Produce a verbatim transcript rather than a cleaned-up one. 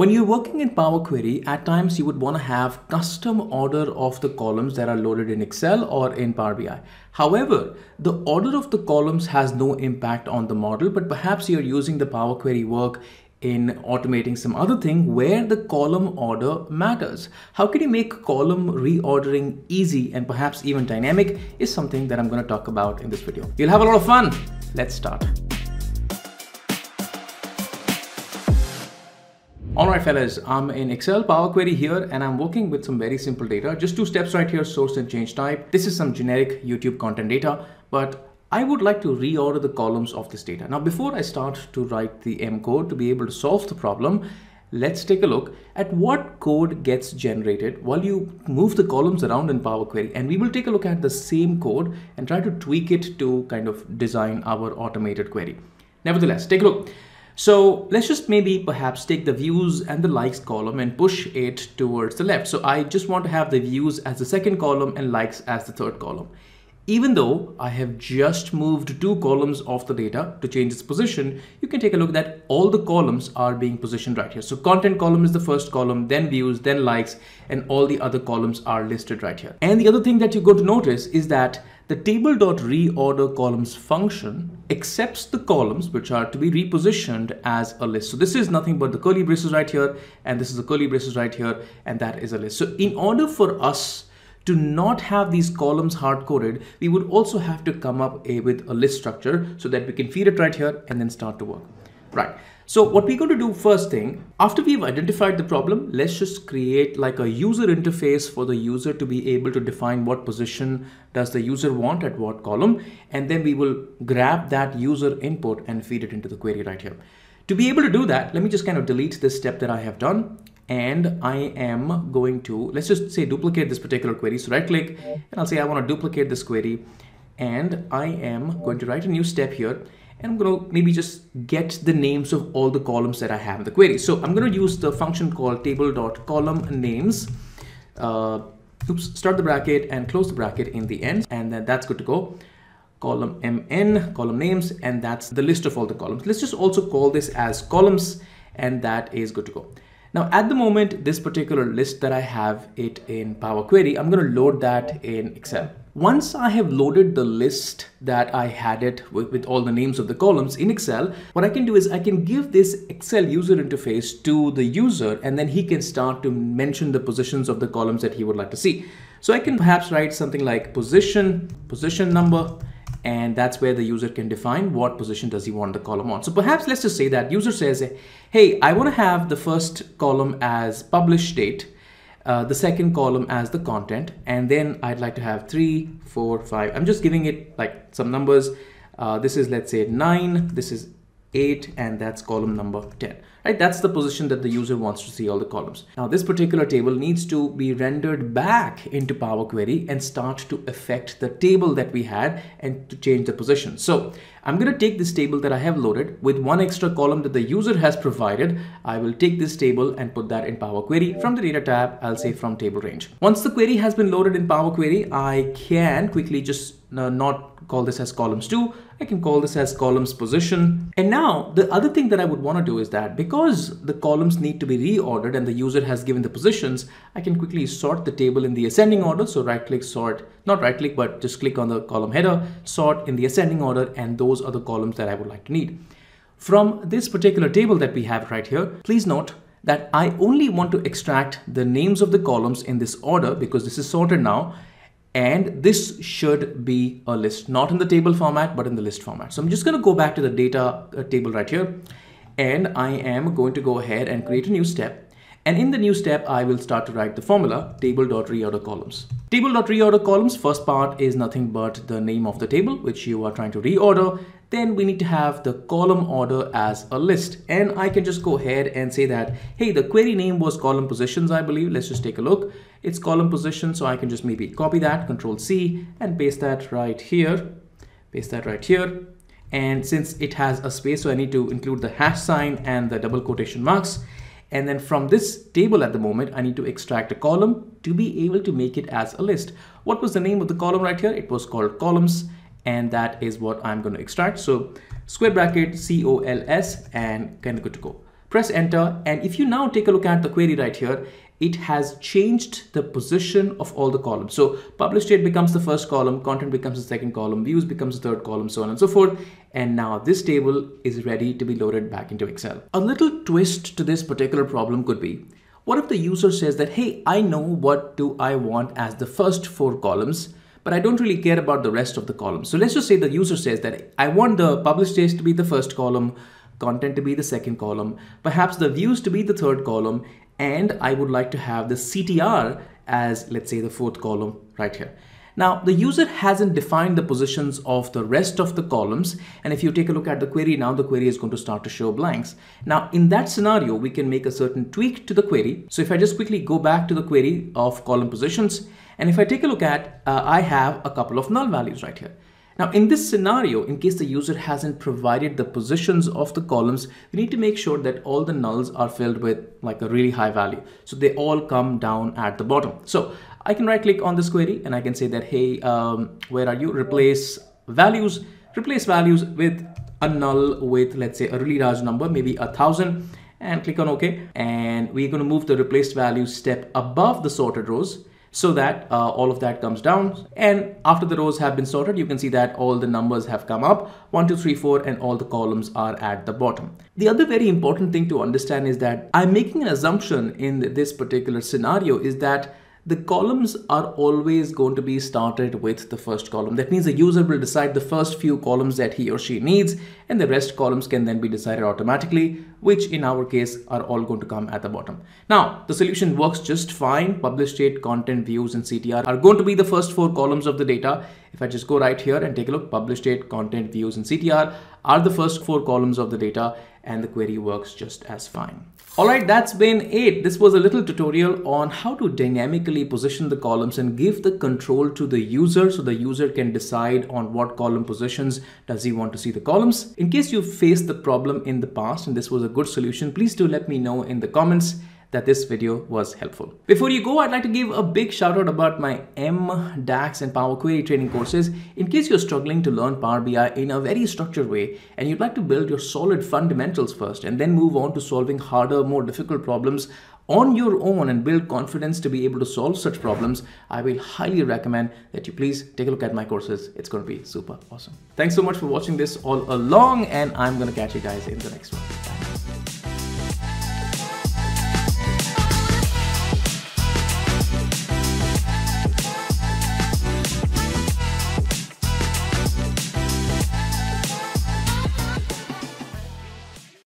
When you're working in Power Query, at times you would want to have custom order of the columns that are loaded in Excel or in Power B I. However, the order of the columns has no impact on the model, but perhaps you're using the Power Query work in automating some other thing where the column order matters. How can you make column reordering easy and perhaps even dynamic is something that I'm going to talk about in this video. You'll have a lot of fun. Let's start. Alright fellas, I'm in Excel Power Query here and I'm working with some very simple data. Just two steps right here, source and change type. This is some generic YouTube content data, but I would like to reorder the columns of this data. Now, before I start to write the M code to be able to solve the problem, let's take a look at what code gets generated while you move the columns around in Power Query. And we will take a look at the same code and try to tweak it to kind of design our automated query. Nevertheless, take a look. So let's just maybe perhaps take the views and the likes column and push it towards the left. So I just want to have the views as the second column and likes as the third column. Even though I have just moved two columns of the data to change its position, you can take a look that all the columns are being positioned right here. So content column is the first column, then views, then likes, and all the other columns are listed right here. And the other thing that you're going to notice is that the table.reorderColumns function accepts the columns which are to be repositioned as a list. So this is nothing but the curly braces right here, and this is the curly braces right here, and that is a list. So in order for us to not have these columns hard-coded, we would also have to come up a, with a list structure so that we can feed it right here and then start to work. Right. So what we're going to do first thing, after we've identified the problem, let's just create like a user interface for the user to be able to define what position does the user want at what column. And then we will grab that user input and feed it into the query right here. To be able to do that, let me just kind of delete this step that I have done. And I am going to, let's just say duplicate this particular query. So right click and I'll say I want to duplicate this query. And I am going to write a new step here. And I'm going to maybe just get the names of all the columns that I have in the query. So I'm going to use the function called table.columnNames. Uh, oops, start the bracket and close the bracket in the end. And then that's good to go. Column M N, column names, and that's the list of all the columns. Let's just also call this as columns, and that is good to go. Now, at the moment, this particular list that I have it in Power Query, I'm going to load that in Excel. Once I have loaded the list that I had it with, with all the names of the columns in Excel, what I can do is I can give this Excel user interface to the user, and then he can start to mention the positions of the columns that he would like to see. So I can perhaps write something like position, position number, and that's where the user can define what position does he want the column on. So perhaps let's just say that user says, hey, I want to have the first column as publish date, uh, the second column as the content, and then I'd like to have three, four, five. I'm just giving it like some numbers. Uh, this is, let's say, nine, this is eight, and that's column number ten. Right? That's the position that the user wants to see all the columns. Now, this particular table needs to be rendered back into Power Query and start to affect the table that we had and to change the position. So I'm going to take this table that I have loaded with one extra column that the user has provided. I will take this table and put that in Power Query. From the data tab, I'll say from table range. Once the query has been loaded in Power Query, I can quickly just uh, not call this as columns two. I can call this as columns position. And now the other thing that I would want to do is that because Because the columns need to be reordered and the user has given the positions, I can quickly sort the table in the ascending order. So right click, sort, not right click, but just click on the column header, sort in the ascending order. And those are the columns that I would like to need. From this particular table that we have right here, please note that I only want to extract the names of the columns in this order because this is sorted now. And this should be a list, not in the table format, but in the list format. So I'm just going to go back to the data table right here. And I am going to go ahead and create a new step. And in the new step, I will start to write the formula table.reorderColumns. Table.reorderColumns, first part is nothing but the name of the table, which you are trying to reorder. Then we need to have the column order as a list. And I can just go ahead and say that, hey, the query name was column positions, I believe. Let's just take a look. It's column position. So I can just maybe copy that, control C, and paste that right here. Paste that right here. And since it has a space, so I need to include the hash sign and the double quotation marks. And then from this table at the moment, I need to extract a column to be able to make it as a list. What was the name of the column right here? It was called columns. And that is what I'm going to extract. So square bracket, C O L S, and kind of good to go. press enter. And if you now take a look at the query right here, it has changed the position of all the columns. So published date becomes the first column, content becomes the second column, views becomes the third column, so on and so forth. And now this table is ready to be loaded back into Excel. A little twist to this particular problem could be, what if the user says that, hey, I know what do I want as the first four columns, but I don't really care about the rest of the columns. So let's just say the user says that I want the published dates to be the first column, content to be the second column, perhaps the views to be the third column, and I would like to have the C T R as, let's say, the fourth column right here. Now, the user hasn't defined the positions of the rest of the columns. And if you take a look at the query now, the query is going to start to show blanks. Now, in that scenario, we can make a certain tweak to the query. So if I just quickly go back to the query of column positions, and if I take a look at, uh, I have a couple of null values right here. Now, in this scenario, in case the user hasn't provided the positions of the columns, we need to make sure that all the nulls are filled with like a really high value. So they all come down at the bottom. So I can right click on this query and I can say that, hey, um, where are you? Replace values, replace values with a null with, let's say, a really large number, maybe a thousand, and click on OK. And we're going to move the replaced value step above the sorted rows, so that uh, all of that comes down. And after the rows have been sorted, you can see that all the numbers have come up, one, two, three, four, and all the columns are at the bottom. The other very important thing to understand is that I'm making an assumption in this particular scenario is that the columns are always going to be started with the first column. That means the user will decide the first few columns that he or she needs, and the rest columns can then be decided automatically, which in our case are all going to come at the bottom. Now, the solution works just fine. Published date, content, views, and C T R are going to be the first four columns of the data. If I just go right here and take a look, published date, content, views, and C T R are the first four columns of the data, and the query works just as fine. All right, that's been it. This was a little tutorial on how to dynamically position the columns and give the control to the user so the user can decide on what column positions does he want to see the columns. In case you've faced the problem in the past and this was a good solution, please do let me know in the comments that this video was helpful. Before you go, I'd like to give a big shout out about my M, DAX, and Power Query training courses. In case you're struggling to learn Power B I in a very structured way, and you'd like to build your solid fundamentals first, and then move on to solving harder, more difficult problems on your own and build confidence to be able to solve such problems, I will highly recommend that you please take a look at my courses. It's going to be super awesome. Thanks so much for watching this all along, and I'm going to catch you guys in the next one.